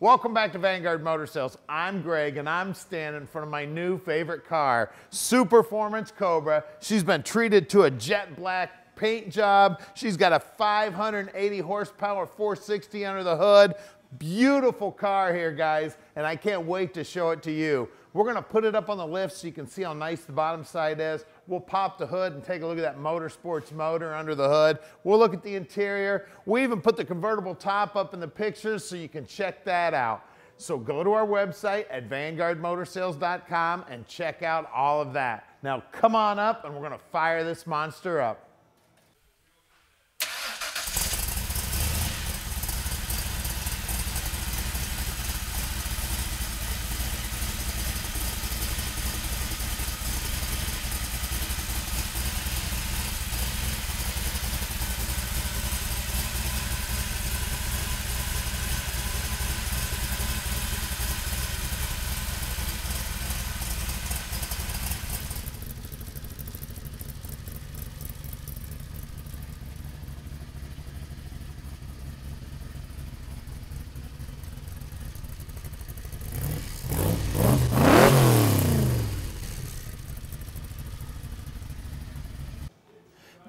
Welcome back to Vanguard Motor Sales. I'm Greg and I'm standing in front of my new favorite car, Superformance Cobra. She's been treated to a jet black paint job. She's got a 580 horsepower 460 under the hood. Beautiful car here, guys, and I can't wait to show it to you. We're gonna put it up on the lift so you can see how nice the bottom side is. We'll pop the hood and take a look at that Motorsports motor under the hood. We'll look at the interior. We even put the convertible top up in the pictures so you can check that out. So go to our website at vanguardmotorsales.com and check out all of that. Now come on up and we're gonna fire this monster up.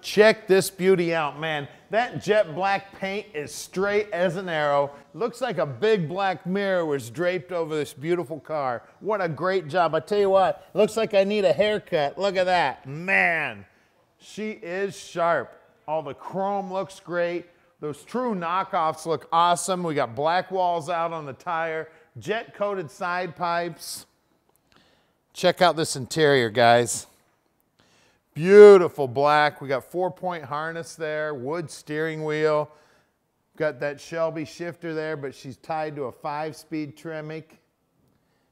Check this beauty out, man. That jet black paint is straight as an arrow. Looks like a big black mirror was draped over this beautiful car. What a great job. I tell you what, looks like I need a haircut. Look at that. Man, she is sharp. All the chrome looks great. Those true knockoffs look awesome. We got black walls out on the tire, jet coated side pipes. Check out this interior, guys. Beautiful black. We got 4-point harness there, wood steering wheel. Got that Shelby shifter there, but she's tied to a 5-speed Tremec.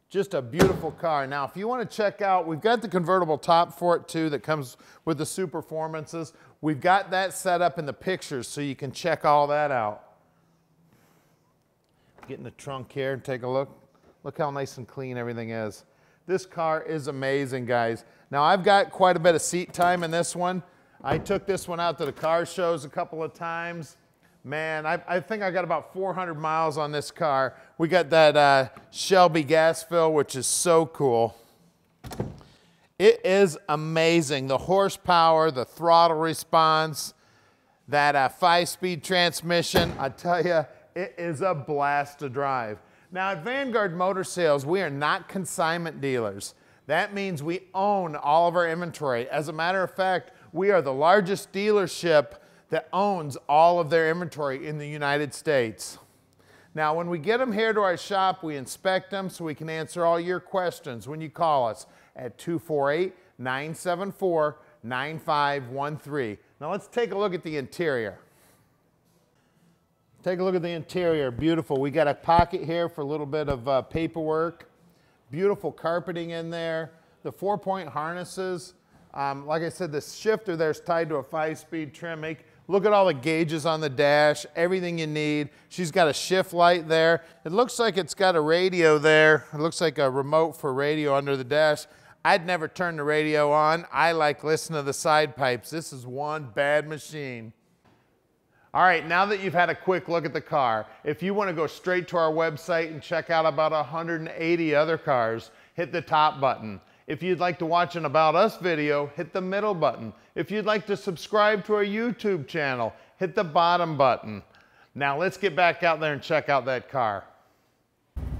Just a beautiful car. Now, if you want to check out, we've got the convertible top for it too that comes with the Superformances. We've got that set up in the pictures so you can check all that out. Get in the trunk here and take a look. Look how nice and clean everything is. This car is amazing, guys. Now, I've got quite a bit of seat time in this one. I took this one out to the car shows a couple of times. Man, I think I got about 400 miles on this car. We got that Shelby gas fill, which is so cool. It is amazing. The horsepower, the throttle response, that 5-speed transmission. I tell you, it is a blast to drive. Now, at Vanguard Motor Sales, we are not consignment dealers. That means we own all of our inventory. As a matter of fact, we are the largest dealership that owns all of their inventory in the United States. Now, when we get them here to our shop, we inspect them so we can answer all your questions when you call us at 248-974-9513. Now, let's take a look at the interior. Take a look at the interior. Beautiful. We got a pocket here for a little bit of paperwork. Beautiful carpeting in there. The 4-point harnesses. Like I said, the shifter there is tied to a 5-speed Tremec. Look at all the gauges on the dash. Everything you need. She's got a shift light there. It looks like it's got a radio there. It looks like a remote for radio under the dash. I'd never turn the radio on. I like listening to the side pipes. This is one bad machine. All right, now that you've had a quick look at the car, if you want to go straight to our website and check out about 180 other cars, hit the top button. If you'd like to watch an About Us video, hit the middle button. If you'd like to subscribe to our YouTube channel, hit the bottom button. Now let's get back out there and check out that car. All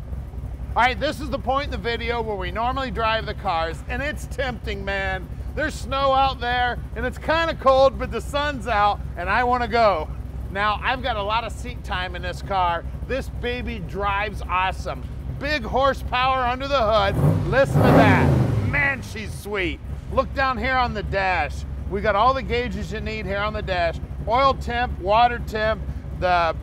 right, this is the point in the video where we normally drive the cars, and it's tempting, man. There's snow out there, and it's kind of cold, but the sun's out, and I want to go. Now, I've got a lot of seat time in this car. This baby drives awesome. Big horsepower under the hood. Listen to that. Man, she's sweet. Look down here on the dash. We got all the gauges you need here on the dash. Oil temp, water temp, the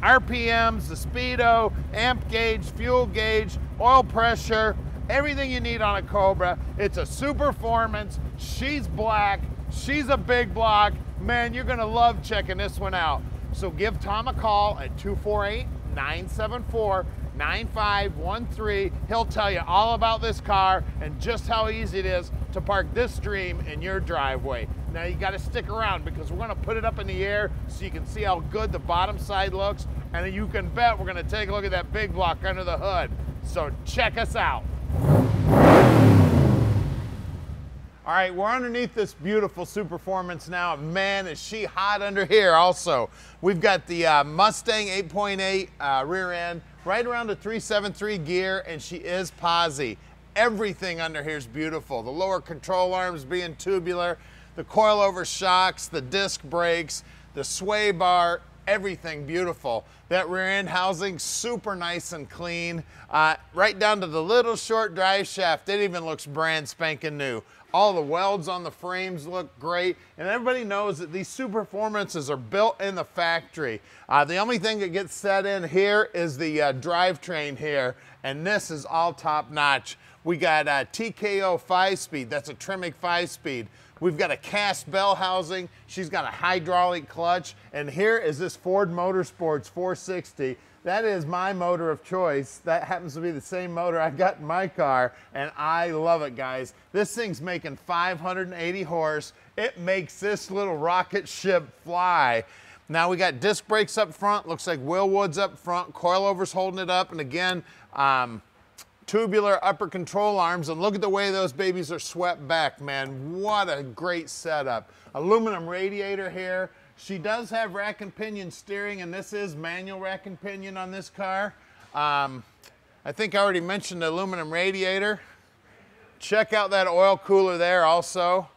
RPMs, the speedo, amp gauge, fuel gauge, oil pressure, everything you need on a Cobra. It's a Superformance. She's black. She's a big block. Man, you're gonna love checking this one out. So give Tom a call at 248-974-9513. He'll tell you all about this car and just how easy it is to park this dream in your driveway. Now you gotta stick around because we're gonna put it up in the air so you can see how good the bottom side looks. and you can bet we're going to take a look at that big block under the hood. So check us out. All right, we're underneath this beautiful Superformance now. Man, is she hot under here also. We've got the Mustang 8.8 rear end, right around a 373 gear, and she is posi. Everything under here is beautiful. The lower control arms being tubular, the coilover shocks, the disc brakes, the sway bar, everything beautiful. That rear end housing, super nice and clean. Right down to the little short drive shaft, it even looks brand spanking new. All the welds on the frames look great, and everybody knows that these Superformances are built in the factory. The only thing that gets set in here is the drivetrain here, and this is all top notch. We got a TKO 5-speed, that's a Tremec 5-speed. We've got a cast bell housing, she's got a hydraulic clutch, and here is this Ford Motorsports 460. That is my motor of choice. That happens to be the same motor I've got in my car, and I love it, guys. This thing's making 580 horse. It makes this little rocket ship fly. Now we got disc brakes up front. Looks like Wilwood's up front. Coilover's holding it up, and again, tubular upper control arms, and look at the way those babies are swept back, man. What a great setup. Aluminum radiator here. She does have rack and pinion steering, and this is manual rack and pinion on this car. I think I already mentioned the aluminum radiator. Check out that oil cooler there also.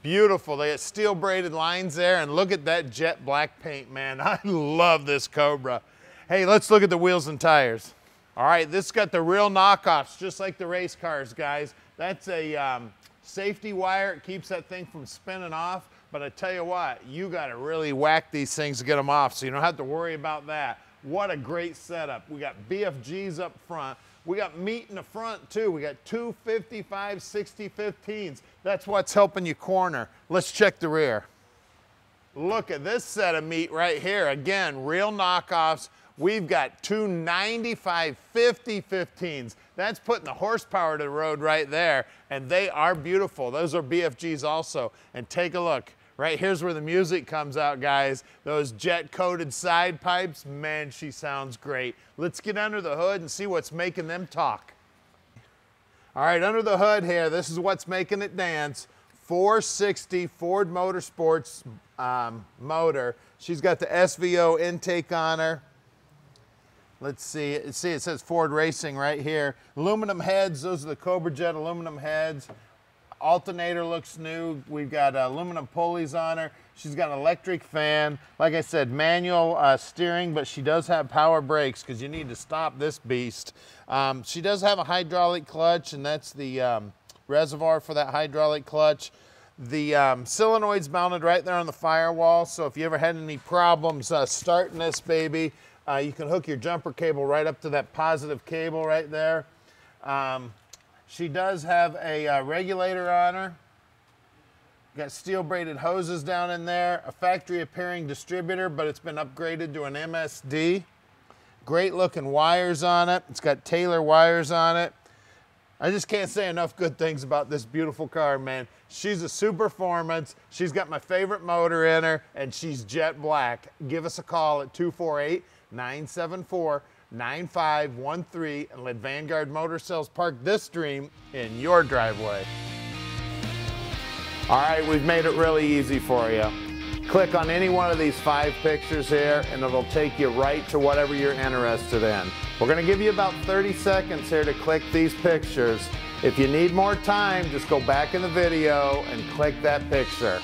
Beautiful, they have steel braided lines there, and look at that jet black paint, man. I love this Cobra. Hey, let's look at the wheels and tires. All right, this got the real knockoffs, just like the race cars, guys. That's a safety wire. It keeps that thing from spinning off. But I tell you what, you got to really whack these things to get them off, so you don't have to worry about that. What a great setup. We got BFGs up front. We got meat in the front, too. We got 255 60 15s. That's what's helping you corner. Let's check the rear. Look at this set of meat right here. Again, real knockoffs. We've got 295 50 15s. That's putting the horsepower to the road right there, and they are beautiful. Those are BFGs also, and take a look. Right here's where the music comes out, guys. Those jet-coated side pipes, man, she sounds great. Let's get under the hood and see what's making them talk. All right, under the hood here, this is what's making it dance. 460 Ford Motorsports motor. She's got the SVO intake on her. Let's see, it says Ford Racing right here. Aluminum heads, those are the Cobra Jet aluminum heads. Alternator looks new. We've got aluminum pulleys on her. She's got an electric fan. Like I said, manual steering, but she does have power brakes because you need to stop this beast. She does have a hydraulic clutch, and that's the reservoir for that hydraulic clutch. The solenoid's mounted right there on the firewall, so if you ever had any problems starting this baby, you can hook your jumper cable right up to that positive cable right there. She does have a regulator on her. Got steel braided hoses down in there. A factory appearing distributor, but it's been upgraded to an MSD. Great looking wires on it. It's got Taylor wires on it. I just can't say enough good things about this beautiful car, man. She's a Superformance. She's got my favorite motor in her, and she's jet black. Give us a call at 248-974-9513 and let Vanguard Motor Sales park this dream in your driveway. All right, we've made it really easy for you. Click on any one of these 5 pictures here, and it'll take you right to whatever you're interested in. We're going to give you about 30 seconds here to click these pictures. If you need more time, just go back in the video and click that picture.